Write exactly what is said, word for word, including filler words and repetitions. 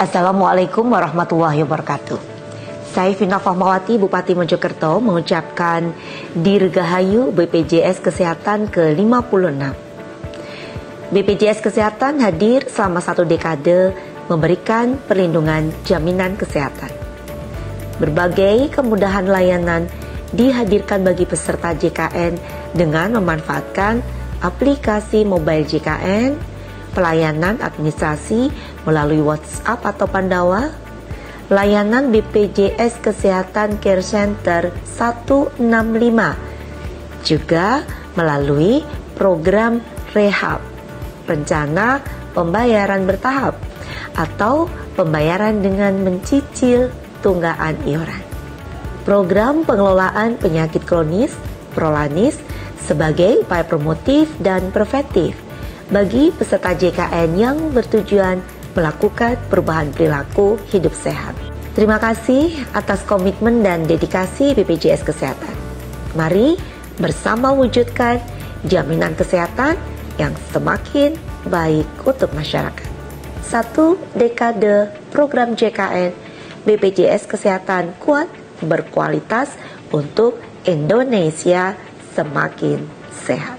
Assalamualaikum warahmatullahi wabarakatuh. Saifina Fahmawati, Bupati Mojokerto mengucapkan Dirgahayu B P J S Kesehatan ke lima puluh enam. B P J S Kesehatan hadir selama satu dekade memberikan perlindungan jaminan kesehatan. Berbagai kemudahan layanan dihadirkan bagi peserta J K N dengan memanfaatkan aplikasi Mobile J K N, pelayanan administrasi melalui WhatsApp atau Pandawa, layanan B P J S Kesehatan Care Center seratus enam puluh lima, juga melalui program rehab, rencana pembayaran bertahap, atau pembayaran dengan mencicil tunggakan iuran. Program pengelolaan penyakit kronis, prolanis, sebagai upaya promotif dan preventif bagi peserta J K N yang bertujuan melakukan perubahan perilaku hidup sehat. Terima kasih atas komitmen dan dedikasi B P J S Kesehatan. Mari bersama wujudkan jaminan kesehatan yang semakin baik untuk masyarakat. Satu dekade program J K N, B P J S Kesehatan kuat berkualitas untuk Indonesia semakin sehat.